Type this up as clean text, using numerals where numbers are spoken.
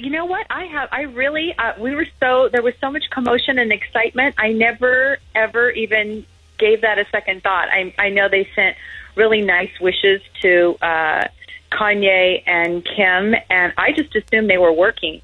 you know what? There was so much commotion and excitement. I never, ever even gave that a second thought. I know they sent really nice wishes to Kanye and Kim, and I just assumed they were working.